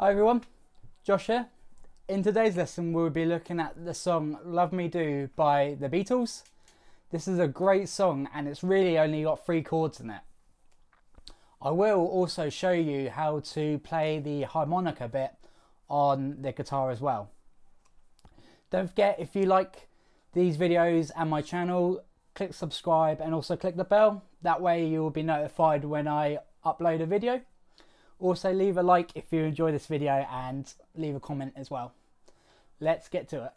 Hi everyone, Josh here. In today's lesson we'll be looking at the song Love Me Do by The Beatles. This is a great song and it's really only got 3 chords in it. I will also show you how to play the harmonica bit on the guitar as well. Don't forget, if you like these videos and my channel, click subscribe and also click the bell. That way you will be notified when I upload a video. Also leave a like if you enjoy this video and leave a comment as well. Let's get to it.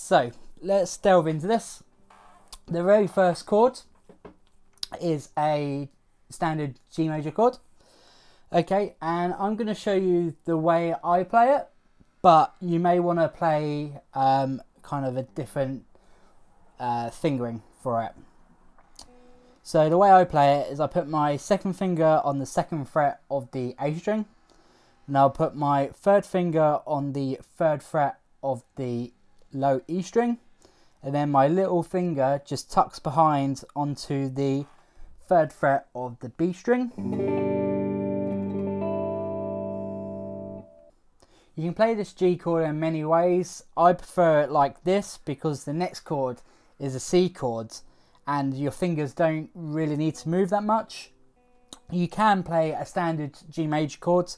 So let's delve into this. The very first chord is a standard G major chord. Okay, and I'm going to show you the way I play it, but you may want to play kind of a different fingering for it. So the way I play it is I put my second finger on the second fret of the A string, and I'll put my third finger on the third fret of the low E string, and then my little finger just tucks behind onto the third fret of the B string. You can play this G chord in many ways. I prefer it like this because the next chord is a C chord and your fingers don't really need to move that much. You can play a standard G major chord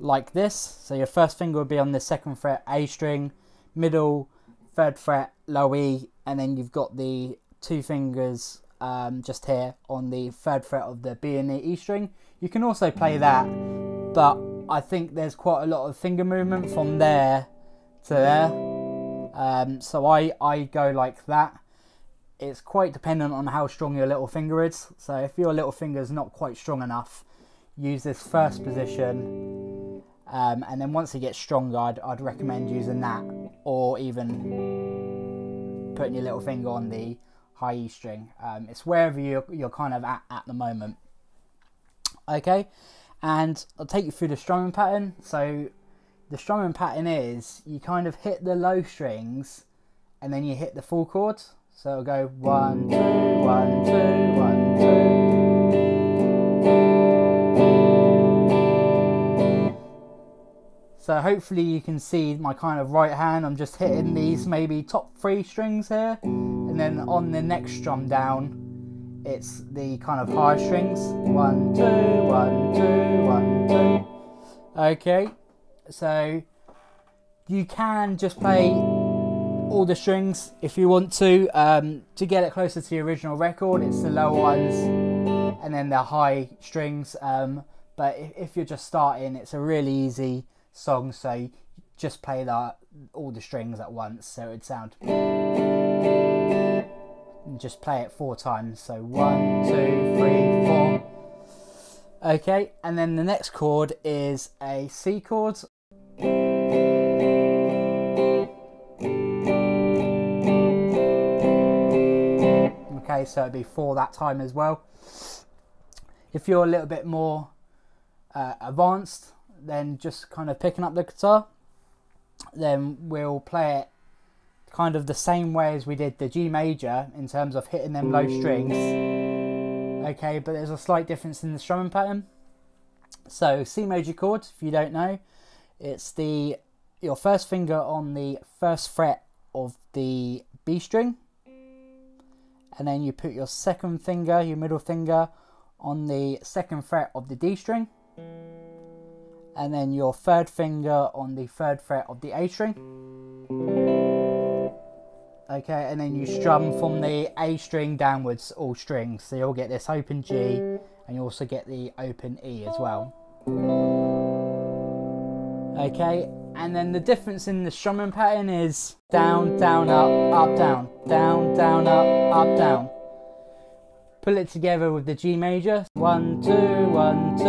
like this, so your first finger would be on the second fret A string, middle, third fret, low E, and then you've got the two fingers just here on the third fret of the B and the E string. You can also play that, but I think there's quite a lot of finger movement from there to there, so I go like that. It's quite dependent on how strong your little finger is, so if your little finger is not quite strong enough, use this first position, and then once it gets stronger I'd recommend using that, or even putting your little finger on the high E string. It's wherever you're kind of at the moment. Okay, and I'll take you through the strumming pattern. So the strumming pattern is you kind of hit the low strings and then you hit the full chord. So it'll go 1, 2, 1, 2, 1, 2. So hopefully you can see my kind of right hand, I'm just hitting these maybe top 3 strings here, and then on the next strum down it's the kind of high strings, 1, 2, 1, 2, 1, 2. Okay, so you can just play all the strings if you want to get it closer to the original record. It's the low ones and then the high strings, but if you're just starting, it's a really easy song, so just play all the strings at once, so it'd sound, and just play it 4 times, so 1, 2, 3, 4. Okay, and then the next chord is a C chord. Okay, so it'd be 4 that time as well. If you're a little bit more advanced, then just kind of picking up the guitar, then we'll play it kind of the same way as we did the G major in terms of hitting them low strings. Okay, but there's a slight difference in the strumming pattern. So C major chord, if you don't know, it's your first finger on the first fret of the B string, and then you put your second finger, your middle finger, on the second fret of the D string, and then your third finger on the third fret of the A string, Okay, and then you strum from the A string downwards, all strings. So you'll get this open G, and you also get the open E as well. Okay, and then the difference in the strumming pattern is down, down, up, up, down. Down, down, up, up, down. Pull it together with the G major. 1, 2, 1, 2.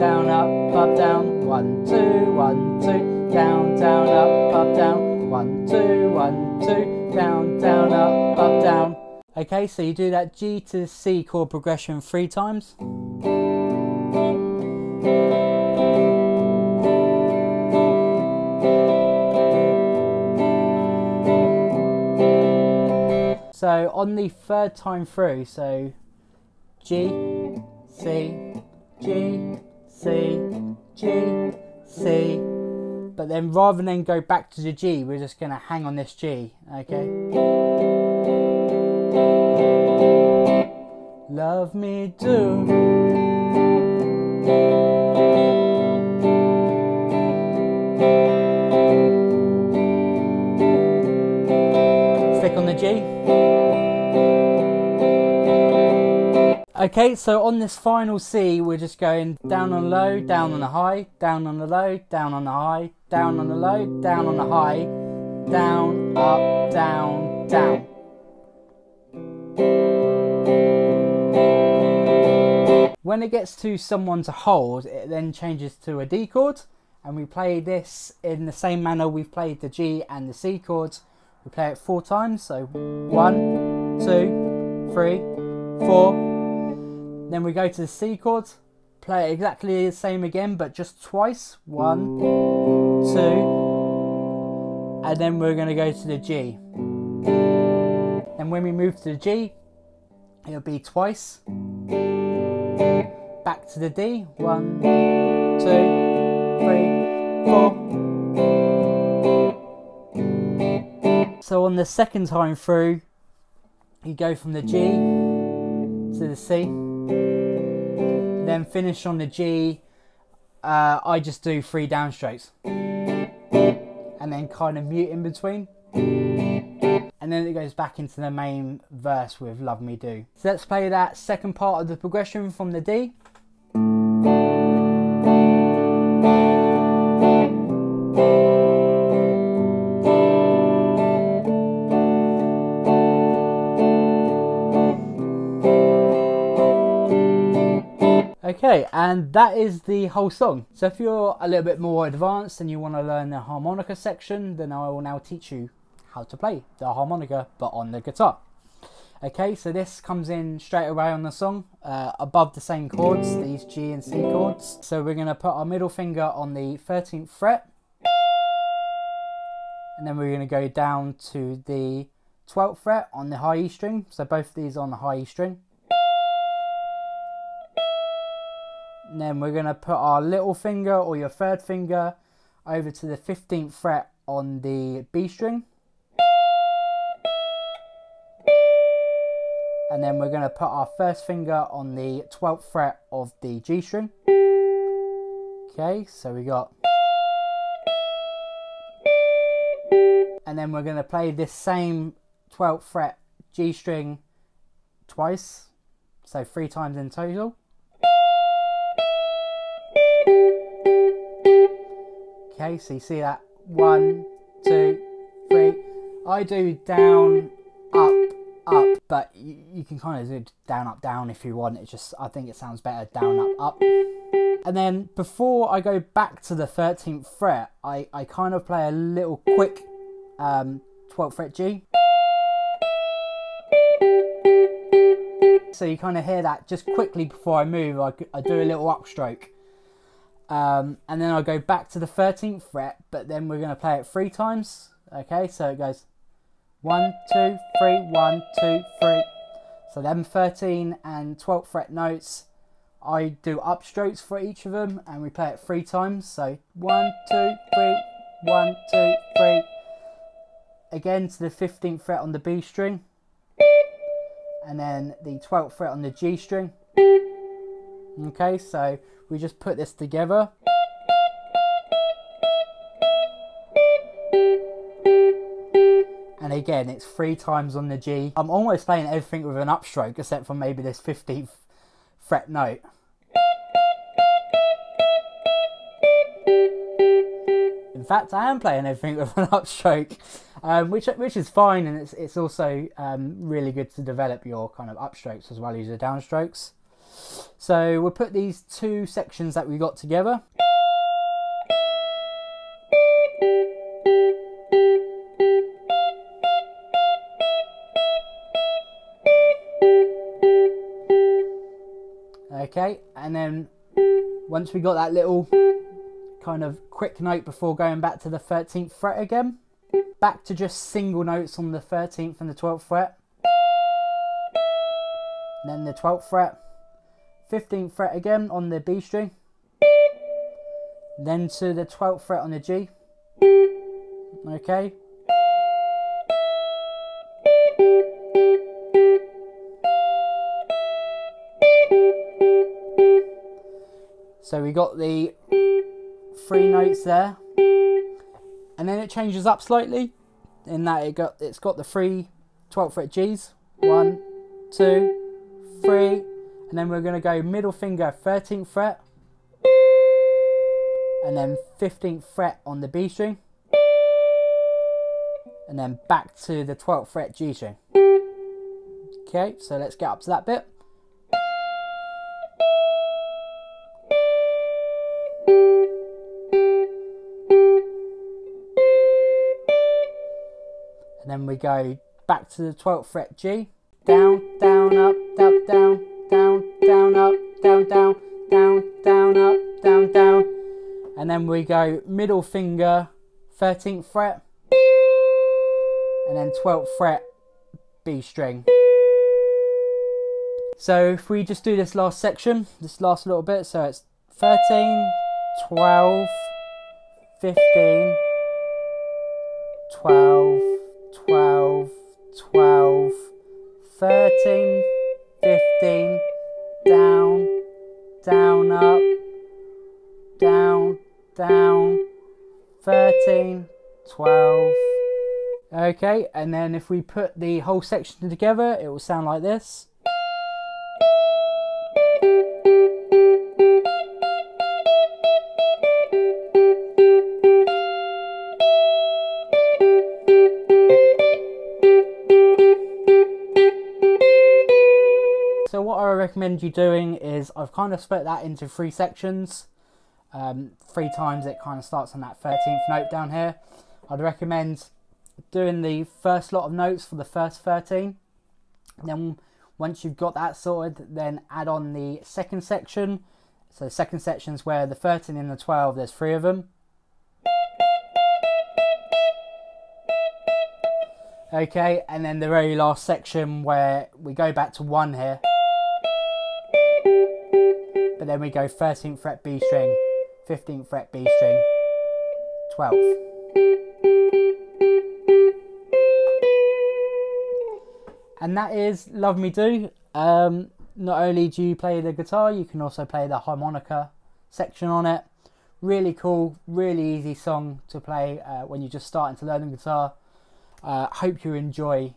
Down, up, up, down. 1, 2, 1, 2. Down, down, up, up, down. 1, 2, 1, 2, down, down, up, up, down. Okay, so you do that G to C chord progression 3 times. So on the 3rd time through, so G, C, G, C, G, C. But then rather than go back to the G, we're just going to hang on this G, okay? Love me do. Stick on the G. Okay, so on this final C, we're just going down on low, down on the high, down on the low, down on the high, down on the low, down on the high, down, up, down, down. When it gets to someone to hold, it then changes to a D chord, and we play this in the same manner we've played the G and the C chords. We play it 4 times, so 1, 2, 3, 4. Then we go to the C chord, play it exactly the same again, but just twice. 1, 2, and then we're going to go to the G. And when we move to the G, it'll be twice. Back to the D. 1, 2, 3, 4. So on the 2nd time through, you go from the G to the C, then finish on the G. I just do 3 downstrokes, and then kind of mute in between, and then it goes back into the main verse with Love Me Do. So let's play that 2nd part of the progression from the D. Okay, and that is the whole song. So if you're a little bit more advanced and you want to learn the harmonica section, then I will now teach you how to play the harmonica but on the guitar. Okay, so this comes in straight away on the song, above the same chords, these G and C chords. So we're going to put our middle finger on the 13th fret, and then we're going to go down to the 12th fret on the high E string. So both of these on the high E string. And then we're going to put our little finger or your 3rd finger over to the 15th fret on the B string. And then we're going to put our 1st finger on the 12th fret of the G string. Okay, so we got... And then we're going to play this same 12th fret G string twice, so 3 times in total. Okay, so you see that 1, 2, 3. I do down, up, up, but you can kind of do down, up, down if you want. It's just, I think it sounds better down, up, up. And then before I go back to the 13th fret, I kind of play a little quick 12th fret G. So you kind of hear that just quickly before I move. I do a little upstroke. And then I'll go back to the 13th fret, but then we're going to play it 3 times. Okay, so it goes 1, 2, 3, 1, 2, 3. So them 13 and 12th fret notes, I do upstrokes for each of them, and we play it 3 times. So 1, 2, 3, 1, 2, 3. Again to the 15th fret on the B string, and then the 12th fret on the G string. Okay, so we just put this together. And and again it's 3 times on the G. I'm almost playing everything with an upstroke except for maybe this 15th fret note. In fact, I am playing everything with an upstroke, which is fine, and it's also really good to develop your kind of upstrokes as well as your downstrokes. So we'll put these 2 sections that we got together. Okay, and then once we got that little kind of quick note before going back to the 13th fret again, back to just single notes on the 13th and the 12th fret, and then the 12th fret, 15th fret again on the B string, then to the 12th fret on the G. Okay, so we got the 3 notes there, and then it changes up slightly in that it's got the 3 12th fret Gs, 1, 2, 3, and then we're going to go middle finger 13th fret and then 15th fret on the B string, and then back to the 12th fret G string. Okay, so let's get up to that bit. And then we go back to the 12th fret G. Down, up, down, up, down, up, down. And then we go middle finger 13th fret, and then 12th fret B string. So if we just do this last section, this last little bit, so it's 13, 12, 15, 12, 12, 12, 13, 15, down, up, down, 13, 12. Okay, and then if we put the whole section together, it will sound like this. So what I recommend you doing is, I've kind of split that into 3 sections. 3 times it kind of starts on that 13th note down here. I'd recommend doing the first lot of notes for the first 13, and then once you've got that sorted, then add on the second section. So the second section's where the 13 and the 12, there's 3 of them. Okay, and then the very last section where we go back to 1 here, but then we go 13th fret B string, 15th fret B string, 12th. And that is Love Me Do. Not only do you play the guitar, you can also play the harmonica section on it. Really cool, really easy song to play when you're just starting to learn the guitar. Hope you enjoy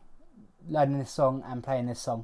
learning this song and playing this song.